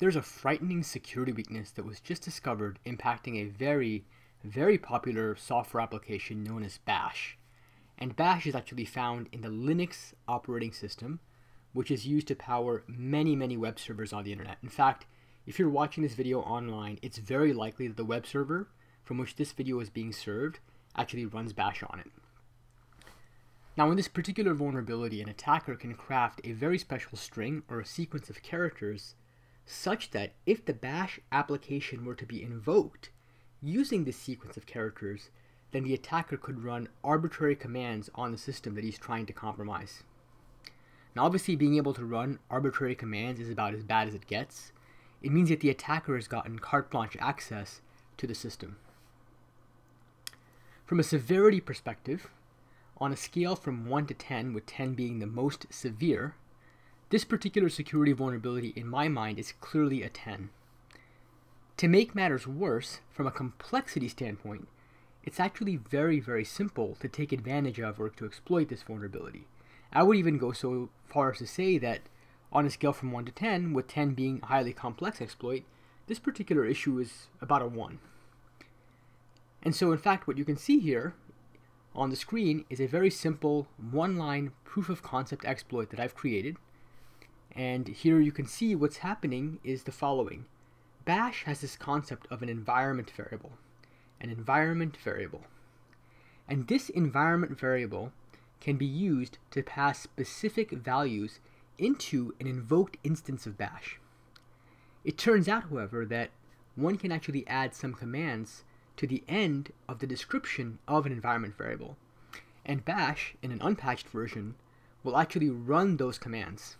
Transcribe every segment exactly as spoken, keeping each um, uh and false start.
There's a frightening security weakness that was just discovered impacting a very, very popular software application known as Bash. And Bash is actually found in the Linux operating system, which is used to power many, many web servers on the internet. In fact, if you're watching this video online, it's very likely that the web server from which this video is being served actually runs Bash on it. Now, in this particular vulnerability, an attacker can craft a very special string or a sequence of characters such that if the Bash application were to be invoked using this sequence of characters, then the attacker could run arbitrary commands on the system that he's trying to compromise. Now, obviously, being able to run arbitrary commands is about as bad as it gets. It means that the attacker has gotten carte blanche access to the system. From a severity perspective, on a scale from one to ten, with ten being the most severe, this particular security vulnerability, in my mind, is clearly a ten. To make matters worse, from a complexity standpoint, it's actually very, very simple to take advantage of or to exploit this vulnerability. I would even go so far as to say that on a scale from one to ten, with ten being a highly complex exploit, this particular issue is about a one. And so in fact, what you can see here on the screen is a very simple one-line proof of concept exploit that I've created. And here you can see what's happening is the following. Bash has this concept of an environment variable. An environment variable. And this environment variable can be used to pass specific values into an invoked instance of Bash. It turns out, however, that one can actually add some commands to the end of the description of an environment variable. And Bash, in an unpatched version, will actually run those commands.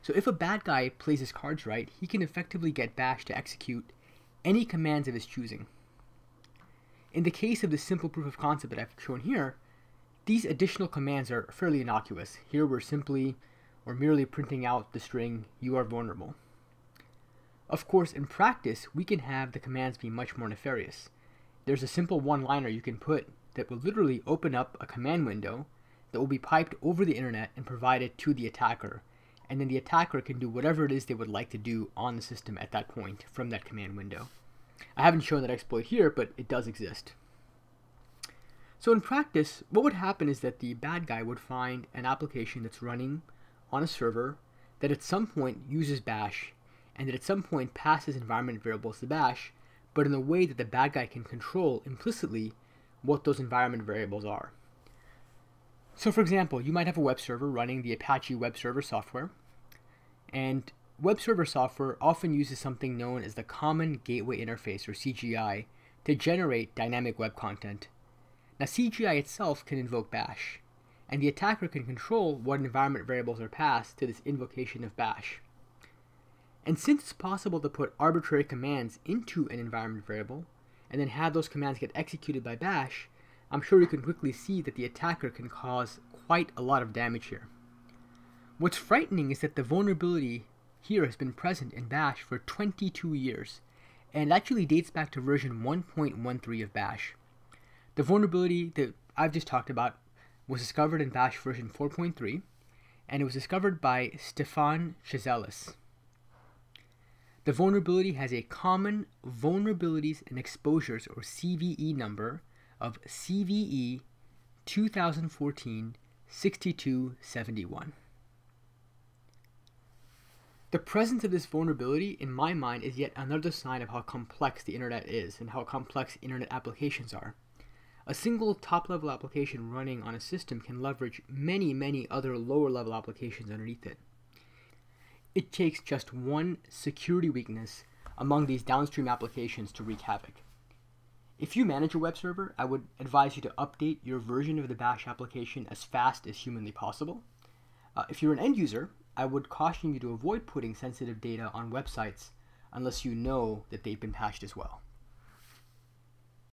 So if a bad guy plays his cards right, he can effectively get Bash to execute any commands of his choosing. In the case of the simple proof of concept that I've shown here, these additional commands are fairly innocuous. Here we're simply or merely printing out the string, "you are vulnerable." Of course, in practice, we can have the commands be much more nefarious. There's a simple one-liner you can put that will literally open up a command window that will be piped over the internet and provided to the attacker. And then the attacker can do whatever it is they would like to do on the system at that point from that command window. I haven't shown that exploit here, but it does exist. So in practice, what would happen is that the bad guy would find an application that's running on a server that at some point uses Bash and that at some point passes environment variables to Bash, but in a way that the bad guy can control implicitly what those environment variables are. So for example, you might have a web server running the Apache web server software, and web server software often uses something known as the Common Gateway Interface, or C G I, to generate dynamic web content. Now, C G I itself can invoke Bash, and the attacker can control what environment variables are passed to this invocation of Bash. And since it's possible to put arbitrary commands into an environment variable, and then have those commands get executed by Bash, I'm sure you can quickly see that the attacker can cause quite a lot of damage here. What's frightening is that the vulnerability here has been present in Bash for twenty-two years, and actually dates back to version one point one three of Bash. The vulnerability that I've just talked about was discovered in Bash version four point three, and it was discovered by Stefan Chazelis. The vulnerability has a common vulnerabilities and exposures, or C V E number, of C V E twenty fourteen dash sixty-two seventy-one. The presence of this vulnerability, in my mind, is yet another sign of how complex the internet is and how complex internet applications are. A single top-level application running on a system can leverage many, many other lower-level applications underneath it. It takes just one security weakness among these downstream applications to wreak havoc. If you manage a web server, I would advise you to update your version of the Bash application as fast as humanly possible. Uh, if you're an end user, I would caution you to avoid putting sensitive data on websites unless you know that they've been patched as well.